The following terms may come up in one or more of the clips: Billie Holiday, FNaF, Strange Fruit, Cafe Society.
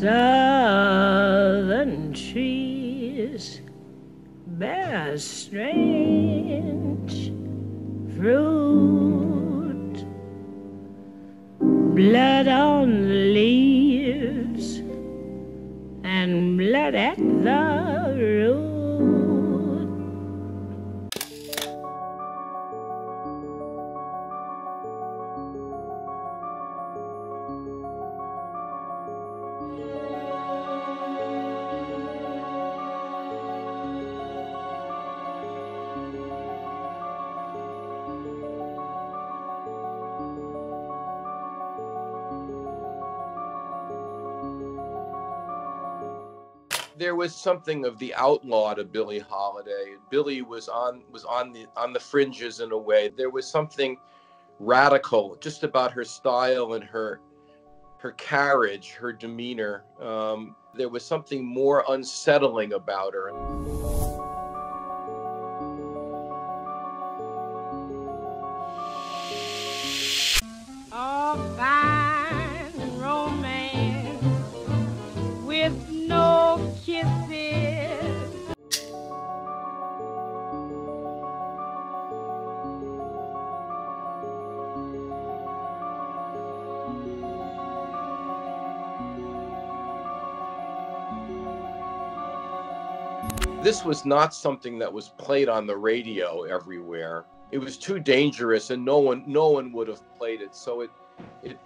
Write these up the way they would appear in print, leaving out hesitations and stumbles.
southern trees bear strange fruit. Blood on the leaves and blood at the root. There was something of the outlaw to Billie Holiday. Billie was on the fringes in a way. There was something radical just about her style and her carriage, her demeanor. There was something more unsettling about her. Oh, fine romance with no This was not something that was played on the radio everywhere. It was too dangerous, and no one would have played it. So it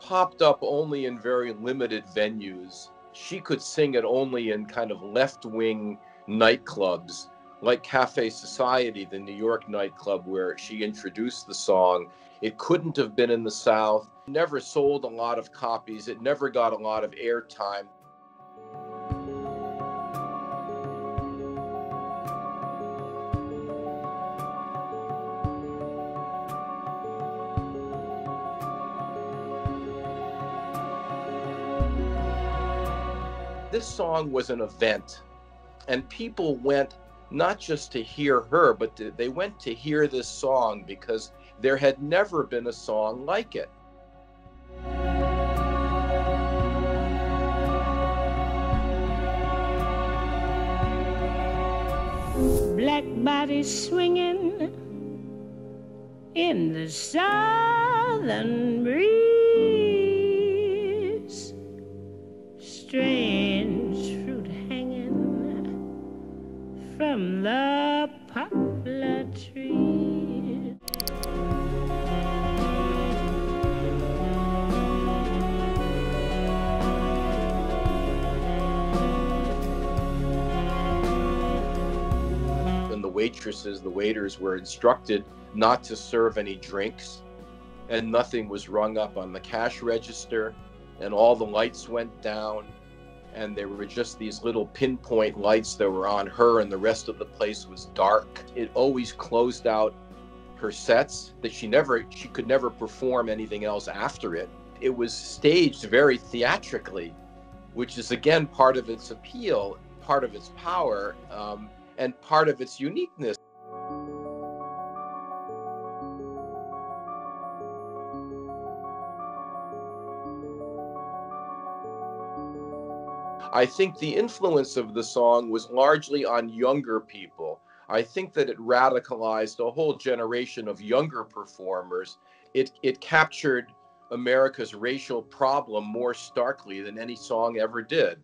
popped up only in very limited venues. She could sing it only in kind of left-wing nightclubs, like Cafe Society, the New York nightclub where she introduced the song. It couldn't have been in the South. It never sold a lot of copies. It never got a lot of airtime. This song was an event, and people went not just to hear her, but they went to hear this song because there had never been a song like it. Black bodies swinging in the southern breeze. Strange fruit hanging from the poplar tree. And the waiters were instructed not to serve any drinks, and nothing was rung up on the cash register, and all the lights went down. And there were just these little pinpoint lights that were on her, and the rest of the place was dark. It always closed out her sets, that she could never perform anything else after it. It was staged very theatrically, which is again part of its appeal, part of its power, and part of its uniqueness. I think the influence of the song was largely on younger people. I think that it radicalized a whole generation of younger performers. It captured America's racial problem more starkly than any song ever did.